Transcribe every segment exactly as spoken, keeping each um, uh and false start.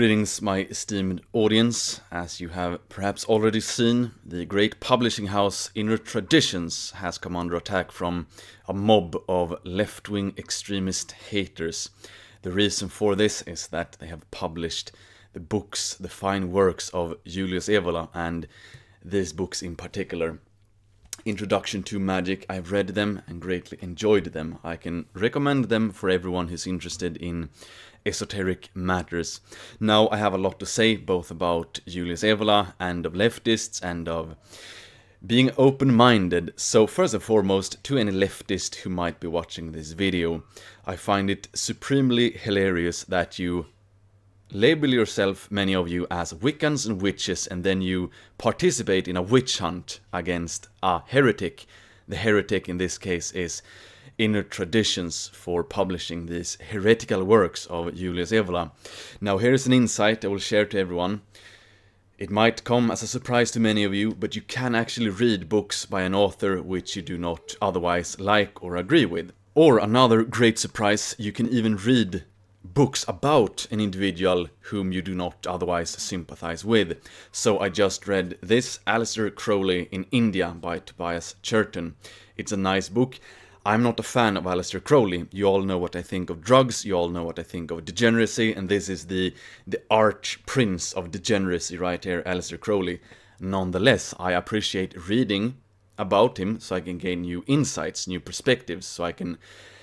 Greetings, my esteemed audience. As you have perhaps already seen, the great publishing house Inner Traditions has come under attack from a mob of left-wing extremist haters. The reason for this is that they have published the books, the fine works of Julius Evola, and these books in particular. Introduction to Magic, I've read them and greatly enjoyed them. I can recommend them for everyone who's interested in esoteric matters. Now, I have a lot to say both about Julius Evola and of leftists and of being open-minded. So first and foremost, to any leftist who might be watching this video, I find it supremely hilarious that you label yourself, many of you, as Wiccans and witches, and then you participate in a witch hunt against a heretic. The heretic in this case is Inner Traditions, for publishing these heretical works of Julius Evola. Now, here's an insight I will share to everyone. It might come as a surprise to many of you, but you can actually read books by an author which you do not otherwise like or agree with. Or another great surprise, you can even read books about an individual whom you do not otherwise sympathize with. So I just read this, Aleister Crowley in India by Tobias Churton. It's a nice book. I'm not a fan of Aleister Crowley. You all know what I think of drugs, you all know what I think of degeneracy, and this is the, the arch prince of degeneracy right here, Aleister Crowley. Nonetheless, I appreciate reading about him so I can gain new insights, new perspectives, so I can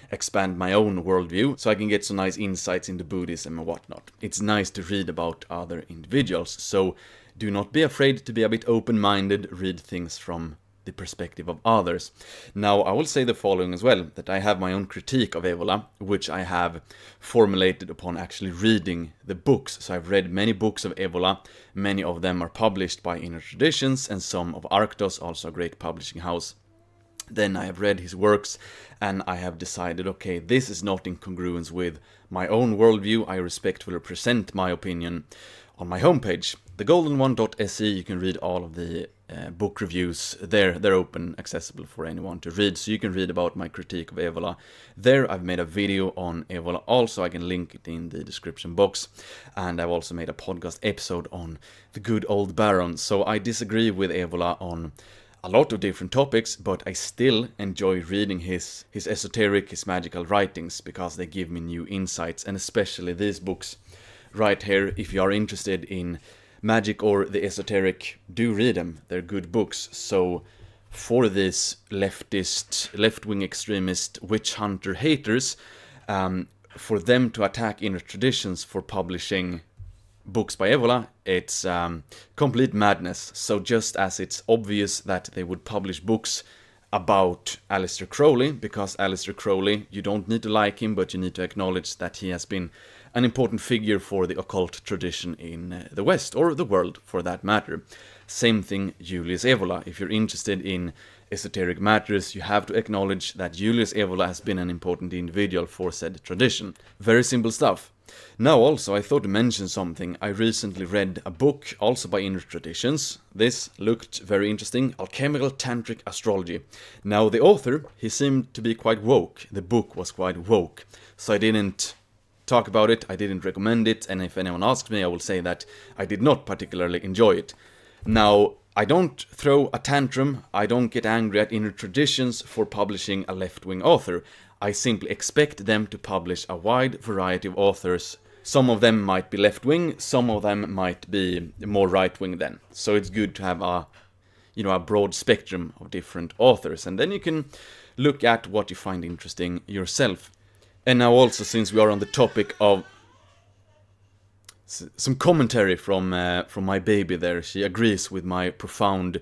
expand my own worldview, so I can get some nice insights into Buddhism and whatnot. It's nice to read about other individuals, so do not be afraid to be a bit open-minded, read things from the perspective of others. Now, I will say the following as well, that I have my own critique of Evola, which I have formulated upon actually reading the books. So I've read many books of Evola, many of them are published by Inner Traditions and some of Arctos, also a great publishing house. Then I have read his works and I have decided, okay, this is not in congruence with my own worldview. I respectfully present my opinion on my homepage, the golden one dot S E. You can read all of the uh, book reviews there. They're open, accessible for anyone to read, so you can read about my critique of Evola there. I've made a video on Evola also. I can link it in the description box. And I've also made a podcast episode on the good old Baron. So I disagree with Evola on a lot of different topics, but I still enjoy reading his his esoteric, his magical writings, because they give me new insights, and especially these books right here. If you are interested in magic or the esoteric, do read them. They're good books. So for these leftist, left-wing extremist, witch hunter haters, um, for them to attack Inner Traditions for publishing books by Evola, it's um, complete madness. So just as it's obvious that they would publish books about Aleister Crowley, because Aleister Crowley, you don't need to like him, but you need to acknowledge that he has been an important figure for the occult tradition in the West, or the world for that matter. Same thing, Julius Evola. If you're interested in esoteric matters, you have to acknowledge that Julius Evola has been an important individual for said tradition. Very simple stuff. Now, also, I thought to mention something. I recently read a book, also by Inner Traditions. This looked very interesting, Alchemical Tantric Astrology. Now, the author, he seemed to be quite woke. The book was quite woke. So I didn't talk about it, I didn't recommend it, and if anyone asks me, I will say that I did not particularly enjoy it. Now, I don't throw a tantrum, I don't get angry at Inner Traditions for publishing a left-wing author. I simply expect them to publish a wide variety of authors. Some of them might be left-wing, some of them might be more right-wing then. So it's good to have a, you know, a broad spectrum of different authors, and then you can look at what you find interesting yourself. And now also, since we are on the topic of some commentary from, uh, from my baby there, she agrees with my profound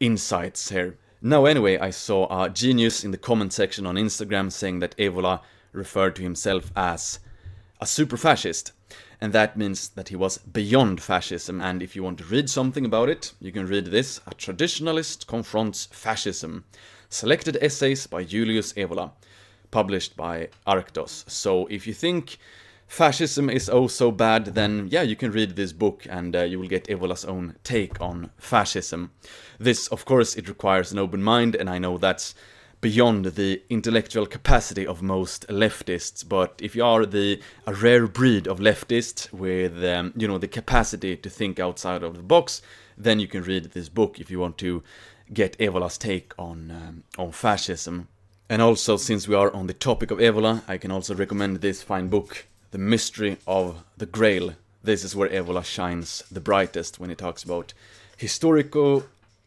insights here. Now, anyway, I saw a genius in the comment section on Instagram saying that Evola referred to himself as a super fascist. And that means that he was beyond fascism. And if you want to read something about it, you can read this, A Traditionalist Confronts Fascism, Selected Essays by Julius Evola, published by Arctos. So if you think fascism is oh so bad, then yeah, you can read this book and uh, you will get Evola's own take on fascism. This, of course, it requires an open mind, and I know that's beyond the intellectual capacity of most leftists, but if you are the a rare breed of leftist with um, you know, the capacity to think outside of the box, then you can read this book if you want to get Evola's take on um, on fascism. And also, since we are on the topic of Evola, I can also recommend this fine book, The Mystery of the Grail. This is where Evola shines the brightest when he talks about historical,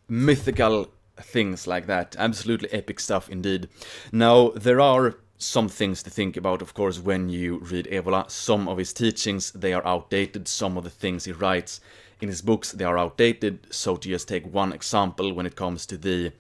mythical things like that. Absolutely epic stuff indeed. Now, there are some things to think about, of course, when you read Evola. Some of his teachings, they are outdated. Some of the things he writes in his books, they are outdated. So to just take one example, when it comes to the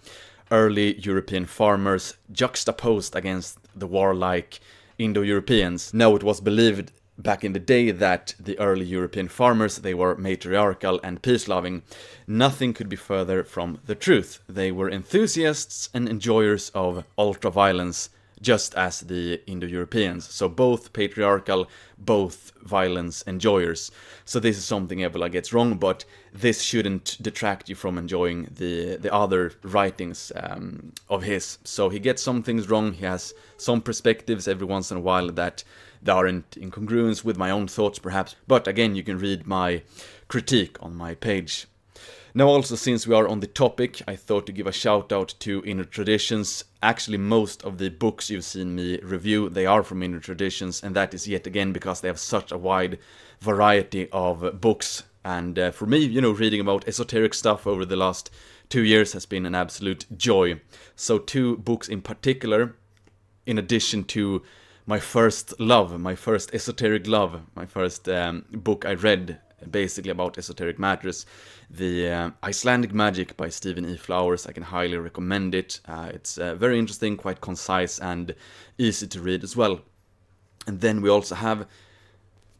early European farmers juxtaposed against the warlike Indo-Europeans. Now, it was believed back in the day that the early European farmers, they were matriarchal and peace-loving. Nothing could be further from the truth. They were enthusiasts and enjoyers of ultra-violence, just as the Indo-Europeans. So both patriarchal, both violence enjoyers. So this is something Evola gets wrong, but this shouldn't detract you from enjoying the, the other writings um, of his. So he gets some things wrong, he has some perspectives every once in a while that they aren't in congruence with my own thoughts perhaps. But again, you can read my critique on my page. Now, also, since we are on the topic, I thought to give a shout out to Inner Traditions. Actually, most of the books you've seen me review, they are from Inner Traditions, and that is yet again because they have such a wide variety of books. And uh, for me, you know, reading about esoteric stuff over the last two years has been an absolute joy. So two books in particular, in addition to my first love, my first esoteric love, my first um, book I read, basically about esoteric matters, the uh, Icelandic Magic by Stephen E. Flowers. I can highly recommend it. Uh, it's uh, very interesting, quite concise, and easy to read as well. And then we also have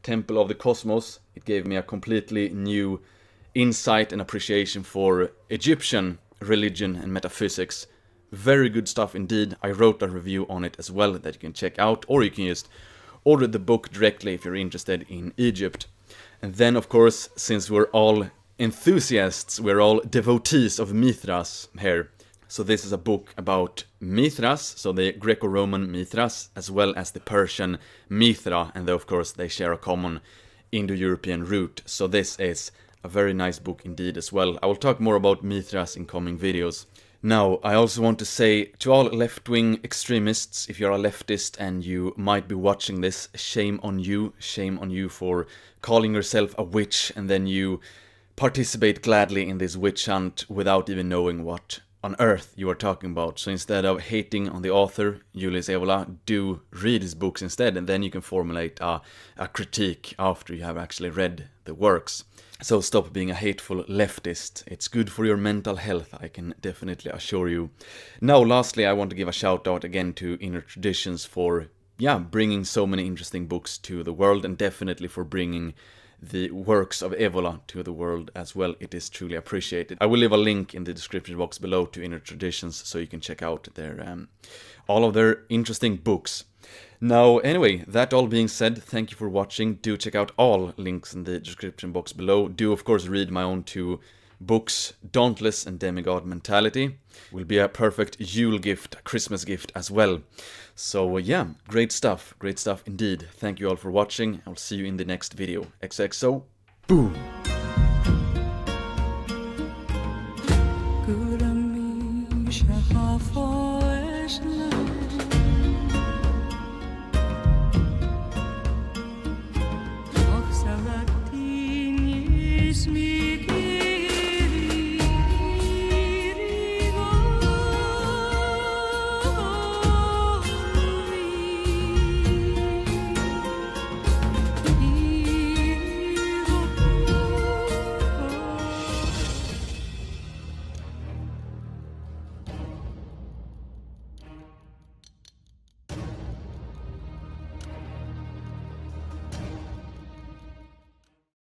Temple of the Cosmos. It gave me a completely new insight and appreciation for Egyptian religion and metaphysics. Very good stuff indeed. I wrote a review on it as well that you can check out, or you can just order the book directly if you're interested in Egypt. And then, of course, since we're all enthusiasts, we're all devotees of Mithras here. So this is a book about Mithras, so the Greco-Roman Mithras, as well as the Persian Mithra, and of course they share a common Indo-European root. So this is a very nice book indeed as well. I will talk more about Mithras in coming videos. Now, I also want to say to all left-wing extremists, if you're a leftist and you might be watching this, shame on you. Shame on you for calling yourself a witch and then you participate gladly in this witch hunt without even knowing what on earth you are talking about. So instead of hating on the author, Julius Evola, do read his books instead, and then you can formulate a, a critique after you have actually read the works. So stop being a hateful leftist. It's good for your mental health, I can definitely assure you. Now, lastly, I want to give a shout out again to Inner Traditions for, yeah, bringing so many interesting books to the world, and definitely for bringing the works of Evola to the world as well. It is truly appreciated. I will leave a link in the description box below to Inner Traditions, so you can check out their um, all of their interesting books. Now, anyway, that all being said, thank you for watching. Do check out all links in the description box below. Do, of course, read my own two books, Dauntless and Demigod Mentality. Will be a perfect Yule gift, a Christmas gift as well. So, yeah, great stuff. Great stuff indeed. Thank you all for watching. I'll see you in the next video. X X O, boom! Me